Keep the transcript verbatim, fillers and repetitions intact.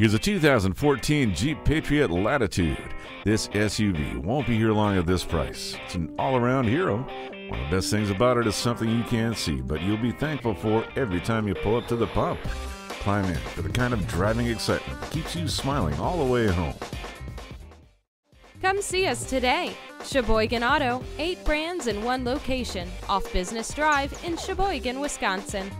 Here's a two thousand fourteen Jeep Patriot Latitude. This S U V won't be here long at this price. It's an all-around hero. One of the best things about it is something you can't see, but you'll be thankful for every time you pull up to the pump. Climb in for the kind of driving excitement that keeps you smiling all the way home. Come see us today. Sheboygan Auto, eight brands in one location, off Business Drive in Sheboygan, Wisconsin.